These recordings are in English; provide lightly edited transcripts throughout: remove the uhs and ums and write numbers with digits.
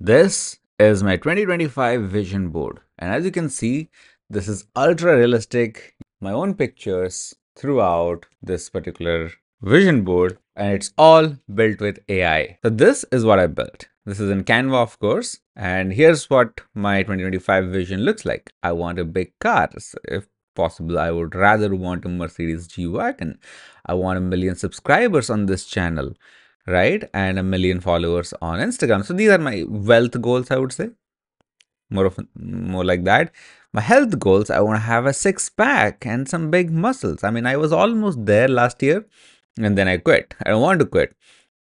This is my 2025 vision board, and as you can see, this is ultra realistic. My own pictures throughout this particular vision board, and it's all built with AI. So this is what I built. This is in Canva, of course, and here's what my 2025 vision looks like. I want a big car. So if possible, I would rather want a Mercedes G-Wagon. I want 1 million subscribers on this channel, right? And 1 million followers on Instagram. So these are my wealth goals, I would say. More like that. My health goals, I want to have a six-pack and some big muscles. I mean, I was almost there last year and then I quit. I don't want to quit.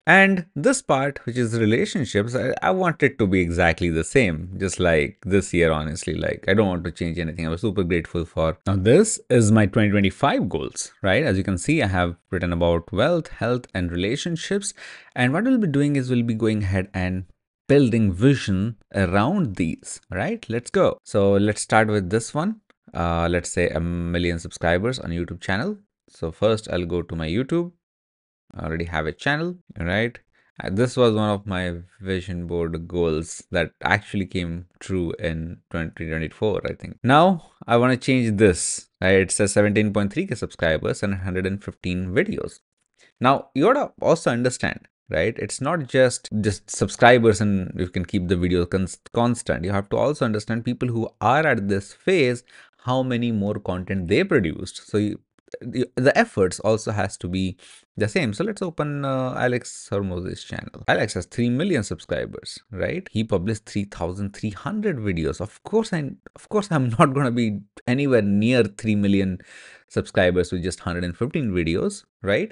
And this part, which is relationships, I want it to be exactly the same, just like this year, honestly. Like, I don't want to change anything. I was super grateful for. Now, this is my 2025 goals, right? As you can see, I have written about wealth, health, and relationships. And what we'll be doing is we'll be going ahead and building vision around these, right? Let's go. So let's start with this one. Let's say 1 million subscribers on YouTube channel. So first I'll go to my YouTube. I already have a channel, right? This was one of my vision board goals that actually came true in 2024, I think. Now I want to change this. It says 17.3K subscribers and 115 videos. Now you gotta also understand, right? It's not just subscribers and you can keep the video constant. You have to also understand people who are at this phase, how many more content they produced. So the efforts also has to be the same. So let's open Alex Hormoz's channel. Alex has 3 million subscribers, right? He published 3,300 videos. Of course, I'm not going to be anywhere near 3 million subscribers with just 115 videos, right?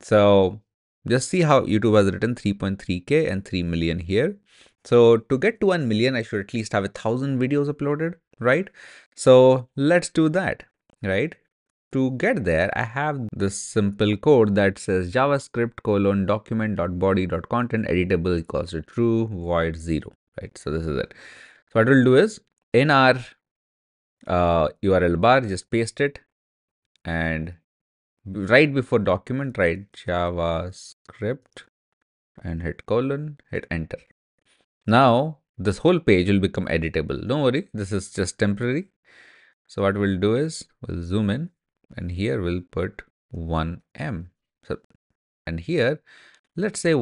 So just see how YouTube has written 3.3K and 3 million here. So to get to 1 million, I should at least have 1,000 videos uploaded, right? So let's do that, right? To get there, I have this simple code that says javascript::document.body.content editable = true void 0, right? So this is it. So what we'll do is in our URL bar, just paste it, and right before document, write JavaScript and hit colon, hit enter. Now this whole page will become editable. Don't worry, this is just temporary. So what we'll do is we'll zoom in, and here we'll put 1M. So, and here, let's say this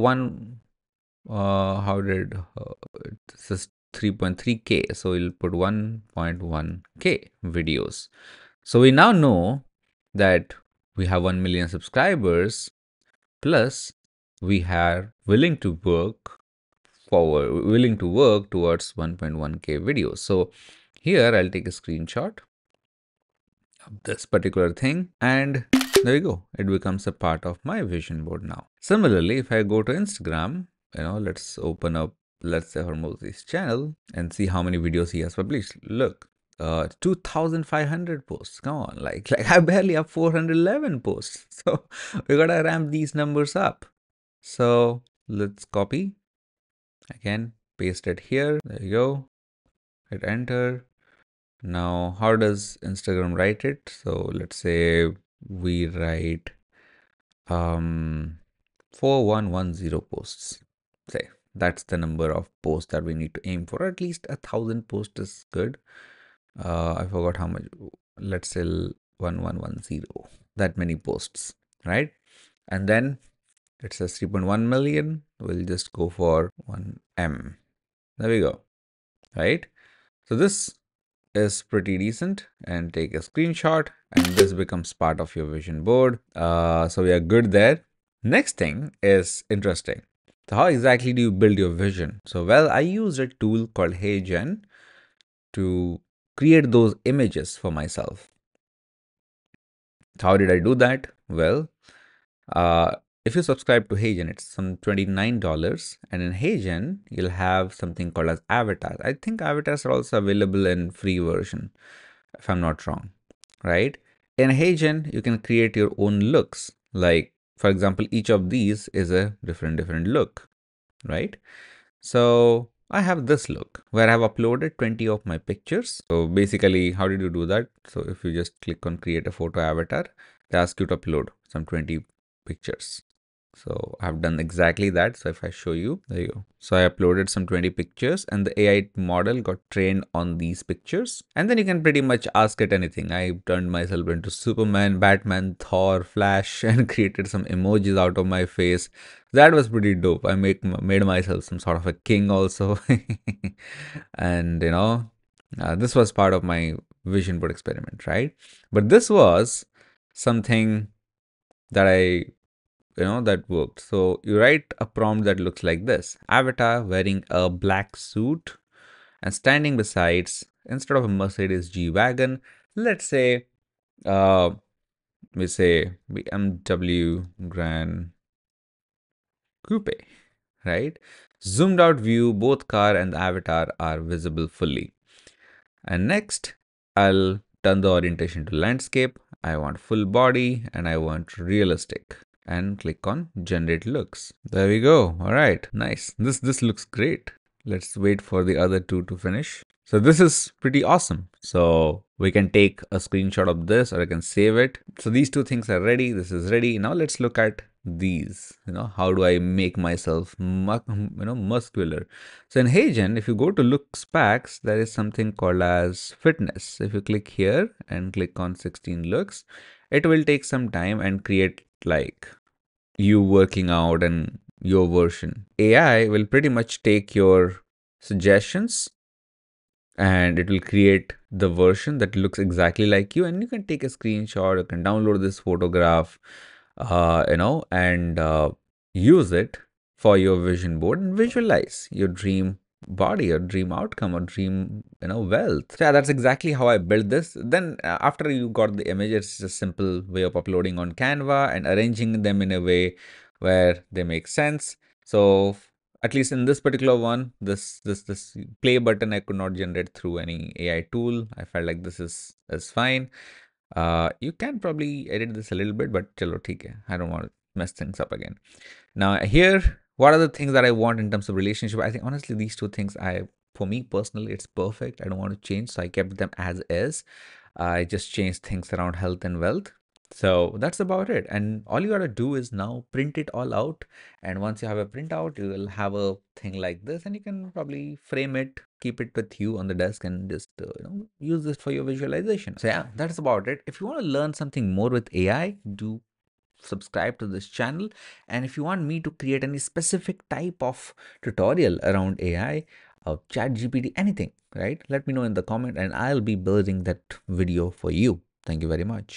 is 3.3K. So we'll put 1.1K videos. So we now know that we have 1 million subscribers, plus we are willing to work towards 1.1K videos. So here I'll take a screenshot of this particular thing, and there you go. It becomes a part of my vision board now. Similarly, if I go to Instagram, let's open up, let's say Hormoz's channel and see how many videos he has published. Look. 2,500 posts. Come on, like I barely have 411 posts. So we gotta ramp these numbers up. So let's copy. Again, paste it here. There you go. Hit enter. Now, how does Instagram write it? So let's say we write 4110 posts. Say that's the number of posts that we need to aim for. At least 1,000 posts is good. I forgot how much. Let's say 1110, that many posts, right? And then it says 3.1 million. We'll just go for 1M. There we go, right? So this is pretty decent, and take a screenshot, and this becomes part of your vision board. So we are good there. Next thing is interesting. So how exactly do you build your vision? So, well, I used a tool called HeyGen to create those images for myself. How did I do that? Well, if you subscribe to HeyGen, it's some $29, and in HeyGen, you'll have something called as avatars. I think avatars are also available in free version, if I'm not wrong, right? In HeyGen, you can create your own looks. Like, for example, each of these is a different look, right? So I have this look where I have uploaded 20 of my pictures. So basically, how did you do that? So if you just click on create a photo avatar, they ask you to upload some 20 pictures. So I've done exactly that. So if I show you, there you go. So I uploaded some 20 pictures and the AI model got trained on these pictures. And then you can pretty much ask it anything. I turned myself into Superman, Batman, Thor, Flash, and created some emojis out of my face. That was pretty dope. I made myself some sort of a king also. And you know, this was part of my vision board experiment, right? But this was something that that worked. So you write a prompt that looks like this: avatar wearing a black suit and standing beside, instead of a Mercedes G-Wagon, let's say, we say BMW Grand Coupe, right? Zoomed out view, both car and the avatar are visible fully. And next, I'll turn the orientation to landscape. I want full body and I want realistic. And click on generate looks. There we go. All right, nice. This looks great. Let's wait for the other two to finish. So this is pretty awesome. So we can take a screenshot of this, or I can save it. So these two things are ready. This is ready. Now let's look at these. You know, how do I make myself muscular? So in HeyGen, if you go to looks packs, there is something called as fitness. If you click here and click on 16 looks, it will take some time and create like you working out and your version. AI will pretty much take your suggestions and it will create the version that looks exactly like you. And you can take a screenshot, you can download this photograph, and use it for your vision board and visualize your dream body or dream outcome or dream wealth. Yeah, that's exactly how I built this. Then after you got the image, it's just a simple way of uploading on Canva and arranging them in a way where they make sense. So at least in this particular one, this play button I could not generate through any AI tool. I felt like this is fine. You can probably edit this a little bit, but chalo, theek hai. I don't want to mess things up again. Now here, what are the things that I want in terms of relationship? I think honestly, these two things, for me personally, it's perfect. I don't want to change. So I kept them as is. I just changed things around health and wealth. So that's about it. And all you got to do is now print it all out. And once you have a printout, you will have a thing like this, and you can probably frame it, keep it with you on the desk, and just use this for your visualization. So yeah, that's about it. If you want to learn something more with AI, do subscribe to this channel. And if you want me to create any specific type of tutorial around AI or ChatGPT, anything, right? Let me know in the comment and I'll be building that video for you. Thank you very much.